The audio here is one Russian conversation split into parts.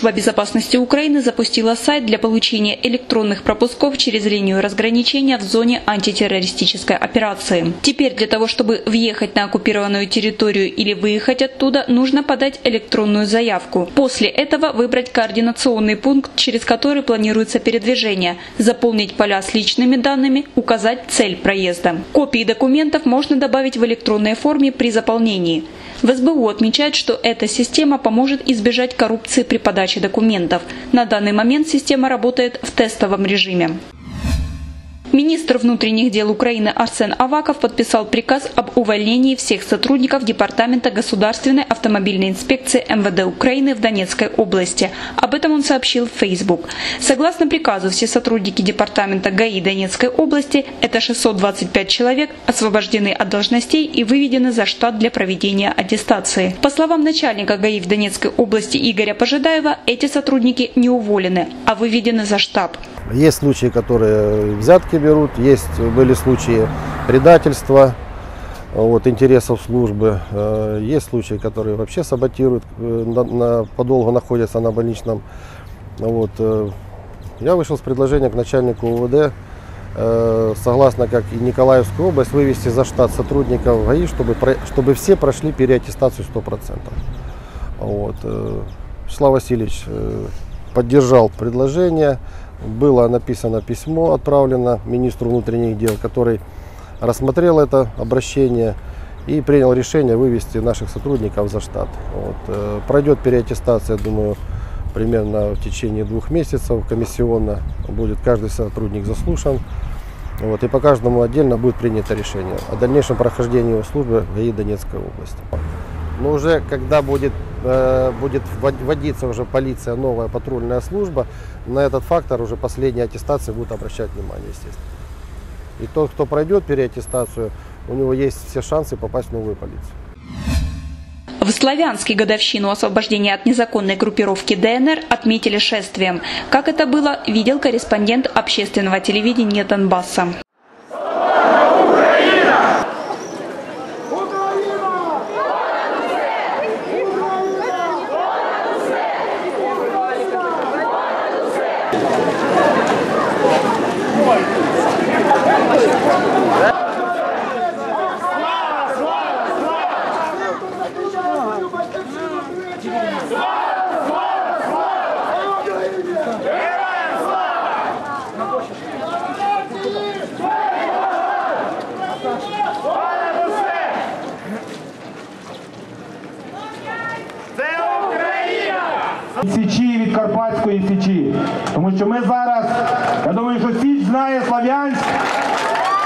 Служба безопасности Украины запустила сайт для получения электронных пропусков через линию разграничения в зоне антитеррористической операции. Теперь для того, чтобы въехать на оккупированную территорию или выехать оттуда, нужно подать электронную заявку. После этого выбрать координационный пункт, через который планируется передвижение, заполнить поля с личными данными, указать цель проезда. Копии документов можно добавить в электронной форме при заполнении. В СБУ отмечают, что эта система поможет избежать коррупции при подаче документов. На данный момент система работает в тестовом режиме. Министр внутренних дел Украины Арсен Аваков подписал приказ об увольнении всех сотрудников Департамента государственной автомобильной инспекции МВД Украины в Донецкой области. Об этом он сообщил в Facebook. Согласно приказу, все сотрудники Департамента ГАИ Донецкой области, это 625 человек, освобождены от должностей и выведены за штат для проведения аттестации. По словам начальника ГАИ в Донецкой области Игоря Пожидаева, эти сотрудники не уволены, а выведены за штат. Есть случаи, которые взятки берут, были случаи предательства от интересов службы, есть случаи, которые вообще саботируют, подолгу находятся на больничном. Вот. Я вышел с предложением к начальнику УВД, согласно как и Николаевскую область, вывести за штат сотрудников ГАИ, чтобы все прошли переаттестацию 100%. Вот. Вячеслав Васильевич поддержал предложение. Было написано письмо, отправлено министру внутренних дел, который рассмотрел это обращение и принял решение вывести наших сотрудников за штат. Вот. Пройдет переаттестация, думаю, примерно в течение 2 месяцев. Комиссионно будет каждый сотрудник заслушан. Вот. И по каждому отдельно будет принято решение о дальнейшем прохождении его службы в ГАИ Донецкой области. Но уже когда будет вводиться уже полиция, новая патрульная служба, на этот фактор уже последние аттестации будут обращать внимание, естественно. И тот, кто пройдет переаттестацию, у него есть все шансы попасть в новую полицию. В Славянске годовщину освобождения от незаконной группировки ДНР отметили шествием. Как это было, видел корреспондент общественного телевидения Донбасса. Січі від Карпатської сечі, тому що ми зараз, я думаю, що Січ знає Славянськ,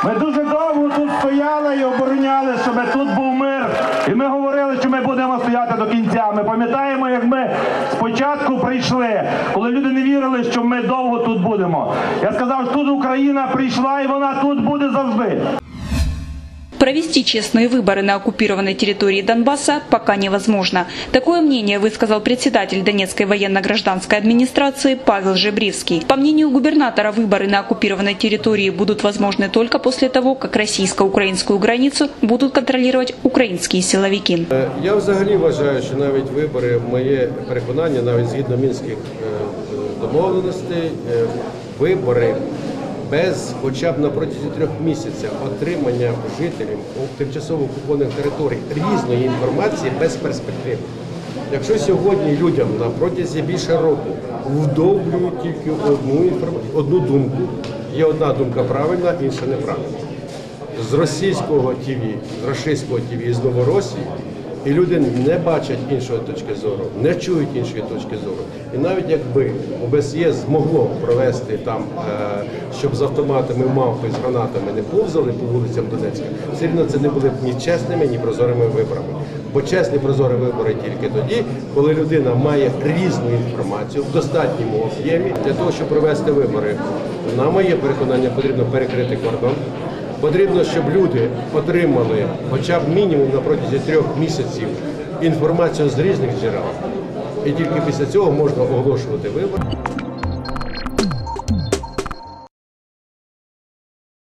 ми дуже довго тут стояли і обороняли, щоб тут був мир, і ми говорили, що ми будемо стояти до кінця. Ми пам'ятаємо, як ми спочатку прийшли, коли люди не вірили, що ми довго тут будемо. Я сказав, що тут Україна прийшла і вона тут буде завжди. Провести честные выборы на оккупированной территории Донбасса пока невозможно. Такое мнение высказал председатель Донецкой военно-гражданской администрации Павел Жебривский. По мнению губернатора, выборы на оккупированной территории будут возможны только после того, как российско-украинскую границу будут контролировать украинские силовики. Я взагалі вважаю, що навіть вибори, моє переконання, навіть згідно мінських домовленостей, вибори без хоча б на протязі 3 місяців отримання жителям у тимчасово окупованих територій різної інформації безперспективно. Якщо сьогодні людям на протязі більше року вдовблюють тільки одну думку, є одна думка правильна, інша неправильна. З російського ТВ, з Новоросії, і люди не бачать іншої точки зору, не чують іншої точки зору. І навіть якби ОБСЄ змогло провести там, щоб з автоматами, мавпи, з гранатами не повзали по вулицям Донецька, все одно це не були б ні чесними, ні прозорими виборами. Бо чесні, прозорі вибори тільки тоді, коли людина має різну інформацію в достатньому об'ємі. Для того, щоб провести вибори, на моє переконання, потрібно перекрити кордон. Потрібно, щоб люди отримали хоча б мінімум на протязі 3 місяців інформацію з різних джерел. І тільки після цього можна оголошувати вибори.